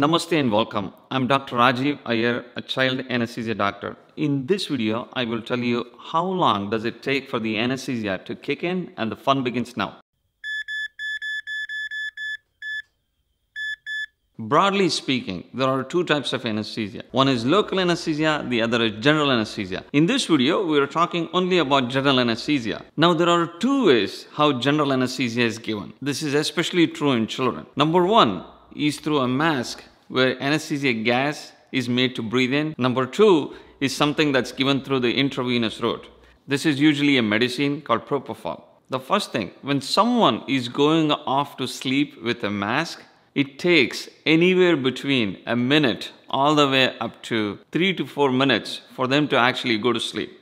Namaste and welcome. I'm Dr. Rajiv Iyer, a child anesthesia doctor. In this video, I will tell you how long does it take for the anesthesia to kick in, and the fun begins now. Broadly speaking, there are two types of anesthesia. One is local anesthesia, the other is general anesthesia. In this video, we are talking only about general anesthesia. Now, there are two ways how general anesthesia is given. This is especially true in children. Number one is through a mask where anesthesia gas is made to breathe in. Number two is something that's given through the intravenous route. This is usually a medicine called propofol. The first thing, when someone is going off to sleep with a mask, it takes anywhere between a minute all the way up to 3 to 4 minutes for them to actually go to sleep.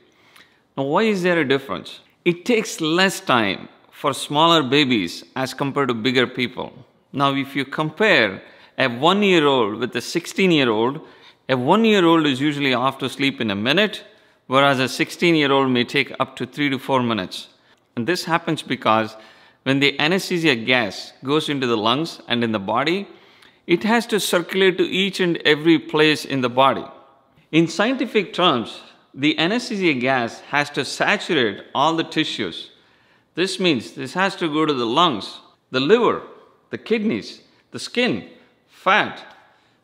Now, why is there a difference? It takes less time for smaller babies as compared to bigger people. Now, if you compare a 1-year-old with a 16-year-old, a 1-year-old is usually off to sleep in a minute, whereas a 16-year-old may take up to 3 to 4 minutes. And this happens because when the anesthesia gas goes into the lungs and in the body, it has to circulate to each and every place in the body. In scientific terms, the anesthesia gas has to saturate all the tissues. This means this has to go to the lungs, the liver, the kidneys, the skin, fat.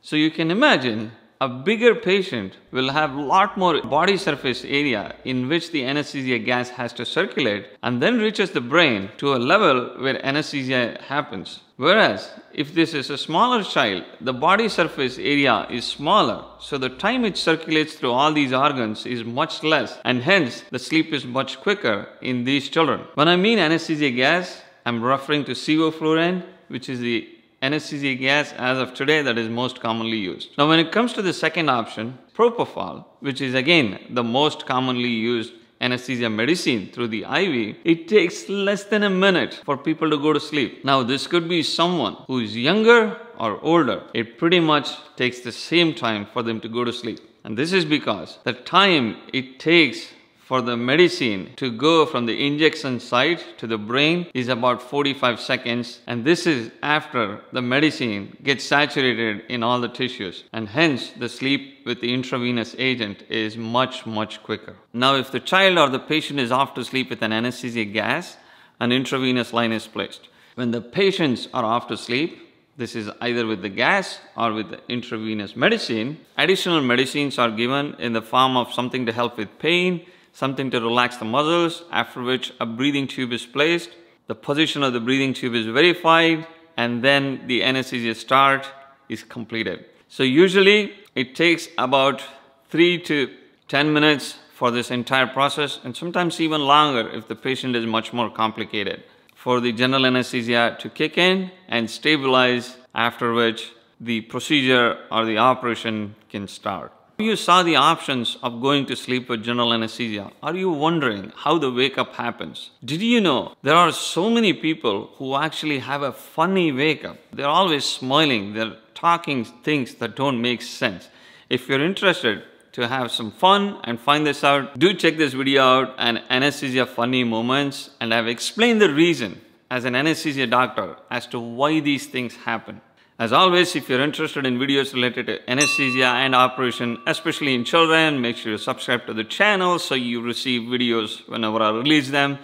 So you can imagine a bigger patient will have a lot more body surface area in which the anesthesia gas has to circulate and then reaches the brain to a level where anesthesia happens. Whereas if this is a smaller child, the body surface area is smaller, so the time it circulates through all these organs is much less, and hence the sleep is much quicker in these children. When I mean anesthesia gas, I'm referring to sevoflurane, which is the anesthesia gas as of today that is most commonly used. Now, when it comes to the second option, propofol, which is again the most commonly used anesthesia medicine through the IV, it takes less than a minute for people to go to sleep. Now, this could be someone who is younger or older. It pretty much takes the same time for them to go to sleep. And this is because the time it takes for the medicine to go from the injection site to the brain is about 45 seconds. And this is after the medicine gets saturated in all the tissues. And hence, the sleep with the intravenous agent is much, much quicker. Now, if the child or the patient is off to sleep with an anesthesia gas, an intravenous line is placed. When the patients are off to sleep, this is either with the gas or with the intravenous medicine. Additional medicines are given in the form of something to help with pain, something to relax the muscles, after which a breathing tube is placed. The position of the breathing tube is verified, and then the anesthesia start is completed. So usually it takes about 3 to 10 minutes for this entire process, and sometimes even longer if the patient is much more complicated, for the general anesthesia to kick in and stabilize, after which the procedure or the operation can start. You saw the options of going to sleep with general anesthesia. Are you wondering how the wake-up happens? Did you know there are so many people who actually have a funny wake-up? They're always smiling. They're talking things that don't make sense. If you're interested to have some fun and find this out, do check this video out on anesthesia funny moments. And I've explained the reason as an anesthesia doctor as to why these things happen. As always, if you're interested in videos related to anesthesia and operation, especially in children, make sure you subscribe to the channel so you receive videos whenever I release them.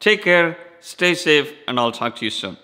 Take care, stay safe, and I'll talk to you soon.